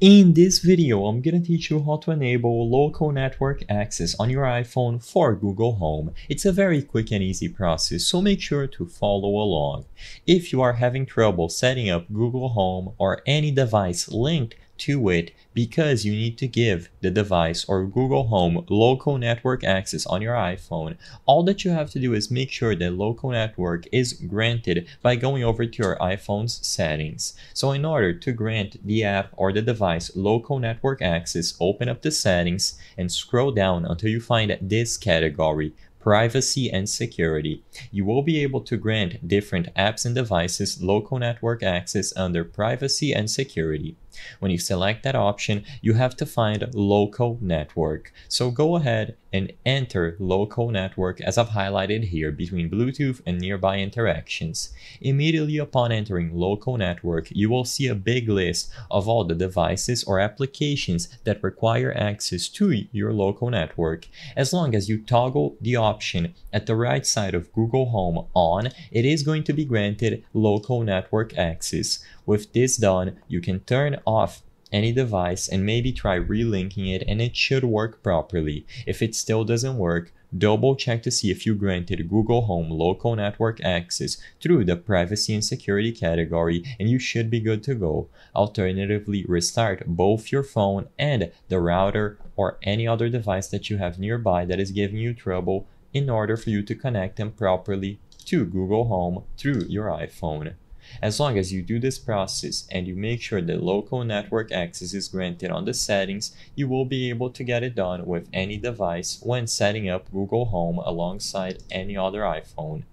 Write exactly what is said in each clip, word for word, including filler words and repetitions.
In this video, I'm gonna teach you how to enable local network access on your iPhone for Google Home. It's a very quick and easy process, so make sure to follow along. If you are having trouble setting up Google Home or any device linked to it because you need to give the device or Google Home local network access on your iPhone, all that you have to do is make sure that local network is granted by going over to your iPhone's settings. So in order to grant the app or the device local network access, open up the settings and scroll down until you find this category, privacy and security. You will be able to grant different apps and devices local network access under privacy and security. When you select that option, you have to find local network. So go ahead and enter local network as I've highlighted here between Bluetooth and nearby interactions. Immediately upon entering local network, you will see a big list of all the devices or applications that require access to your local network. As long as you toggle the option at the right side of Google Home on, it is going to be granted local network access. With this done, you can turn off any device and maybe try relinking it, and it should work properly. If it still doesn't work, double check to see if you granted Google Home local network access through the privacy and security category, and you should be good to go. Alternatively, restart both your phone and the router or any other device that you have nearby that is giving you trouble in order for you to connect them properly to Google Home through your iPhone. As long as you do this process and you make sure that local network access is granted on the settings, you will be able to get it done with any device when setting up Google Home alongside any other iPhone.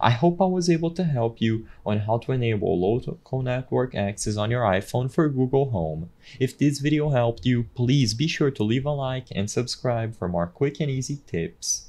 I hope I was able to help you on how to enable local network access on your iPhone for Google Home. If this video helped you, please be sure to leave a like and subscribe for more quick and easy tips.